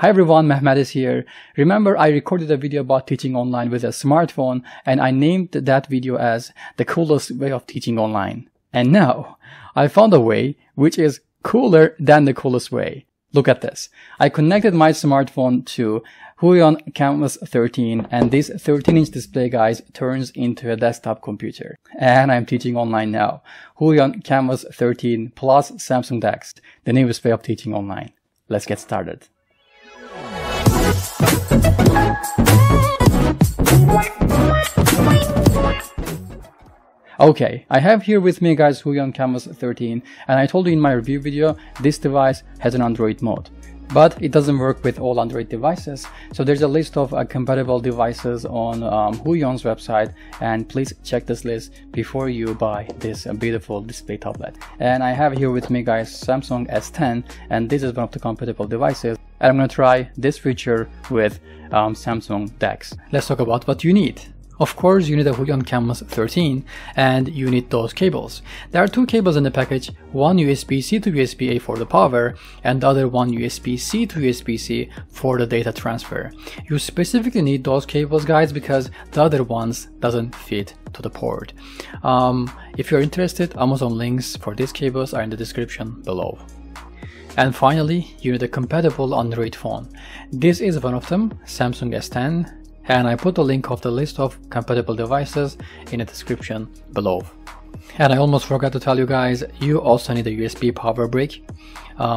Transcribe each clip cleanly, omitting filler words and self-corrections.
Hi everyone, Mehmet is here. Remember, I recorded a video about teaching online with a smartphone, and I named that video as the coolest way of teaching online. And now, I found a way which is cooler than the coolest way. Look at this. I connected my smartphone to Huion Kamvas 13, and this 13-inch display, guys, turns into a desktop computer. And I'm teaching online now. Huion Kamvas 13 plus Samsung Dex, the newest way of teaching online. Let's get started. Okay, I have here with me, guys, Huion Kamvas 13, and I told you in my review video this device has an Android mode, but it doesn't work with all Android devices. So there's a list of compatible devices on Huion's website, and please check this list before you buy this beautiful display tablet. And I have here with me, guys, Samsung S10, and this is one of the compatible devices. And I'm gonna try this feature with Samsung Dex. Let's talk about what you need. Of course, you need a Huion Kamvas 13, and you need those cables. There are two cables in the package, one USB-C to USB-A for the power, and the other one USB-C to USB-C for the data transfer. You specifically need those cables, guys, because the other ones doesn't fit to the port. If you're interested, Amazon links for these cables are in the description below. And finally, you need a compatible Android phone. This is one of them, Samsung S10, and I put the link of the list of compatible devices in the description below. And I almost forgot to tell you guys, you also need a USB power brick.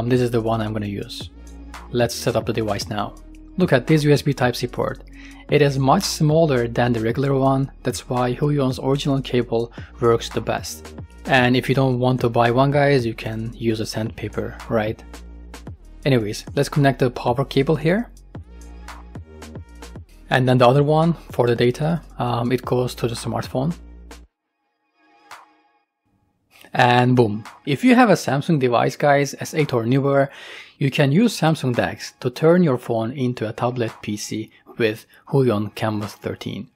This is the one I'm gonna use. Let's set up the device now. Look at this USB Type-C port. It is much smaller than the regular one, that's why Huion's original cable works the best. And if you don't want to buy one, guys, you can use a sandpaper, right? Anyways, let's connect the power cable here. And then the other one for the data, it goes to the smartphone. And boom. If you have a Samsung device, guys, S8 or newer, you can use Samsung Dex to turn your phone into a tablet PC with Huion Kamvas 13.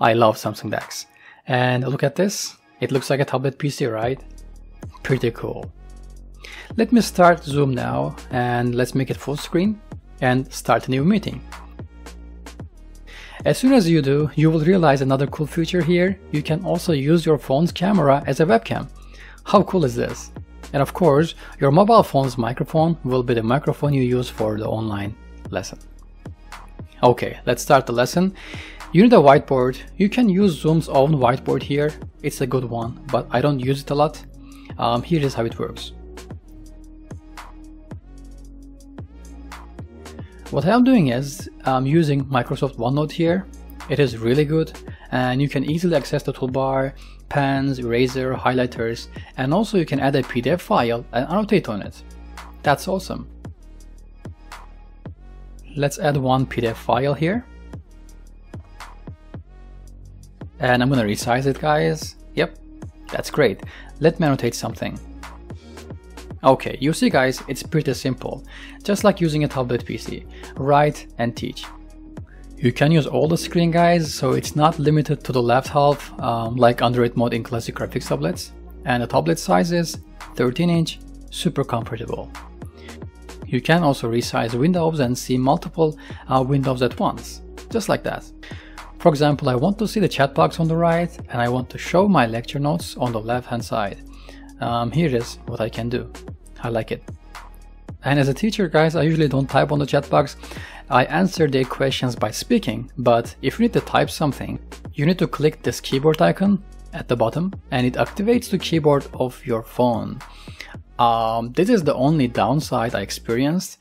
I love Samsung Dex. And look at this. It looks like a tablet PC, right? Pretty cool. Let me start Zoom now, and let's make it full screen and start a new meeting. As soon as you do, you will realize another cool feature here. You can also use your phone's camera as a webcam. How cool is this? And of course, your mobile phone's microphone will be the microphone you use for the online lesson. Okay, let's start the lesson. You need a whiteboard. You can use Zoom's own whiteboard here. It's a good one, but I don't use it a lot. Here is how it works. What I'm doing is I'm using Microsoft OneNote here. It is really good, and you can easily access the toolbar, pens, eraser, highlighters, and also you can add a PDF file and annotate on it. That's awesome. Let's add one PDF file here. And I'm gonna resize it, guys. Yep, that's great. Let me annotate something. Okay, you see, guys, it's pretty simple, just like using a tablet PC. Write and teach. You can use all the screen, guys, so it's not limited to the left half like Android mode in classic graphics tablets. And the tablet size is 13-inch, super comfortable. You can also resize windows and see multiple windows at once, just like that. For example, I want to see the chat box on the right, and I want to show my lecture notes on the left-hand side. Here is what I can do. I like it. And as a teacher, guys, I usually don't type on the chat box. I answer their questions by speaking, but if you need to type something, you need to click this keyboard icon at the bottom, and it activates the keyboard of your phone. This is the only downside I experienced.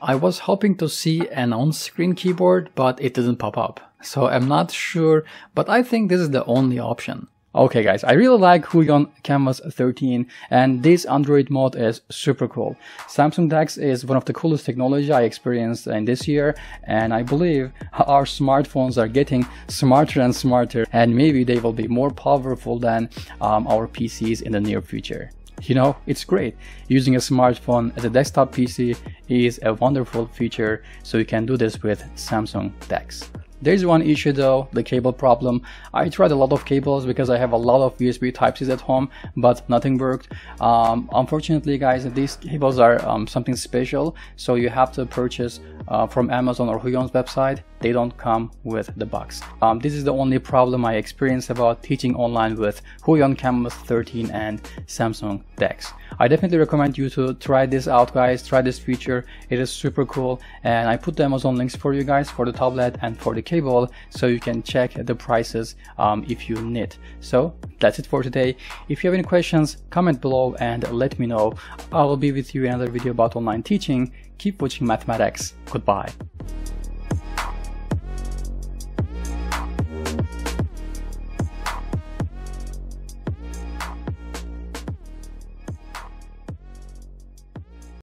I was hoping to see an on-screen keyboard, but it didn't pop up. So I'm not sure, but I think this is the only option. Okay, guys, I really like Huion Kamvas 13, and this Android mode is super cool. Samsung Dex is one of the coolest technology I experienced in this year, and I believe our smartphones are getting smarter and smarter, and maybe they will be more powerful than our PCs in the near future. You know, it's great. Using a smartphone as a desktop PC is a wonderful feature, so you can do this with Samsung Dex. There's one issue though, the cable problem. I tried a lot of cables because I have a lot of USB Type-C's at home, but nothing worked. Unfortunately guys, these cables are something special, so you have to purchase from Amazon or Huion's website. They don't come with the box. This is the only problem I experienced about teaching online with Huion Kamvas 13 and Samsung Dex. I definitely recommend you to try this out guys, try this feature, it is super cool, and I put the Amazon links for you guys for the tablet and for the cable so you can check the prices if you need. So that's it for today. If you have any questions, comment below and let me know. I will be with you in another video about online teaching. Keep watching MathemaX. Goodbye.